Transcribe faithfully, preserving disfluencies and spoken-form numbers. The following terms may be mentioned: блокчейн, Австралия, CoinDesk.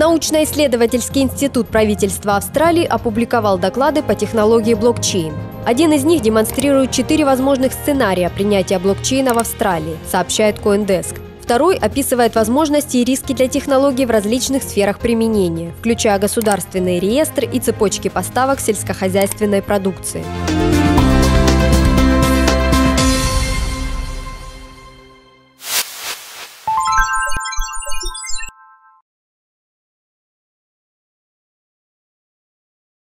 Научно-исследовательский институт правительства Австралии опубликовал доклады по технологии блокчейн. Один из них демонстрирует четыре возможных сценария принятия блокчейна в Австралии, сообщает CoinDesk. Второй описывает возможности и риски для технологий в различных сферах применения, включая государственные реестры и цепочки поставок сельскохозяйственной продукции.